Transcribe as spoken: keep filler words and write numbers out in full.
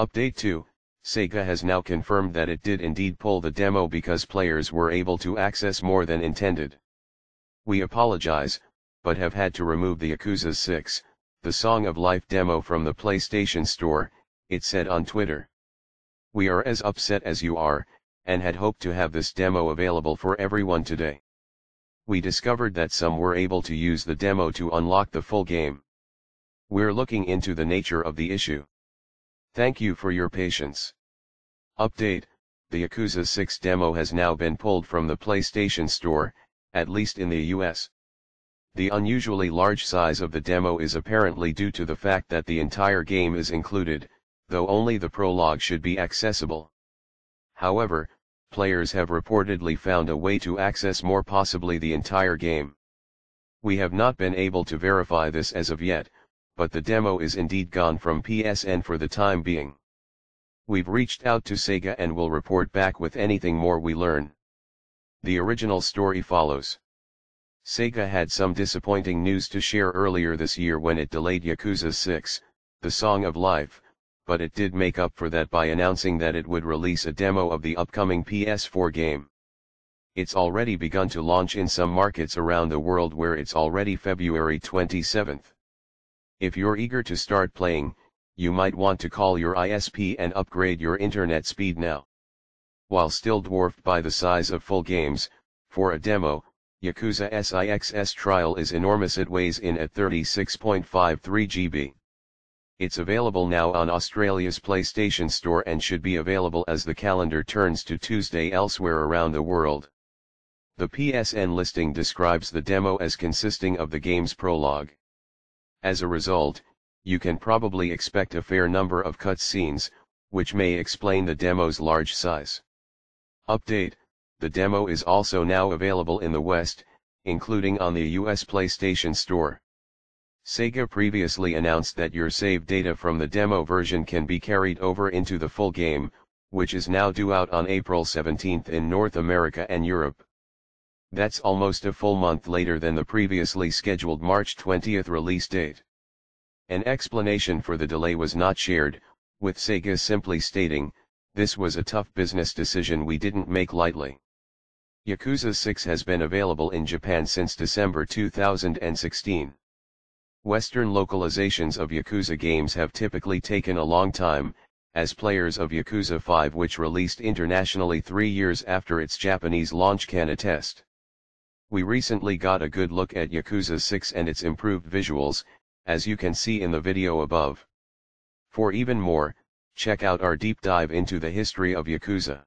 Update two, Sega has now confirmed that it did indeed pull the demo because players were able to access more than intended. We apologize, but have had to remove the Yakuza six, The Song of Life demo from the PlayStation Store, it said on Twitter. We are as upset as you are, and had hoped to have this demo available for everyone today. We discovered that some were able to use the demo to unlock the full game. We're looking into the nature of the issue. Thank you for your patience. Update, the Yakuza six demo has now been pulled from the PlayStation Store, at least in the U S. The unusually large size of the demo is apparently due to the fact that the entire game is included, though only the prologue should be accessible. However, players have reportedly found a way to access more, possibly the entire game. We have not been able to verify this as of yet, but the demo is indeed gone from P S N for the time being. We've reached out to Sega and will report back with anything more we learn. The original story follows. Sega had some disappointing news to share earlier this year when it delayed Yakuza six, The Song of Life, but it did make up for that by announcing that it would release a demo of the upcoming P S four game. It's already begun to launch in some markets around the world, where it's already February twenty-seventh. If you're eager to start playing, you might want to call your I S P and upgrade your internet speed now. While still dwarfed by the size of full games, for a demo, Yakuza six Trial is enormous. It weighs in at thirty-six point five three gigabytes. It's available now on Australia's PlayStation Store and should be available as the calendar turns to Tuesday elsewhere around the world. The P S N listing describes the demo as consisting of the game's prologue. As a result, you can probably expect a fair number of cutscenes, which may explain the demo's large size. Update, the demo is also now available in the West, including on the U S PlayStation Store. Sega previously announced that your save data from the demo version can be carried over into the full game, which is now due out on April seventeenth in North America and Europe. That's almost a full month later than the previously scheduled March twentieth release date. An explanation for the delay was not shared, with Sega simply stating, "This was a tough business decision we didn't make lightly." Yakuza six has been available in Japan since December two thousand sixteen. Western localizations of Yakuza games have typically taken a long time, as players of Yakuza five, which released internationally three years after its Japanese launch, can attest. We recently got a good look at Yakuza six and its improved visuals, as you can see in the video above. For even more, check out our deep dive into the history of Yakuza.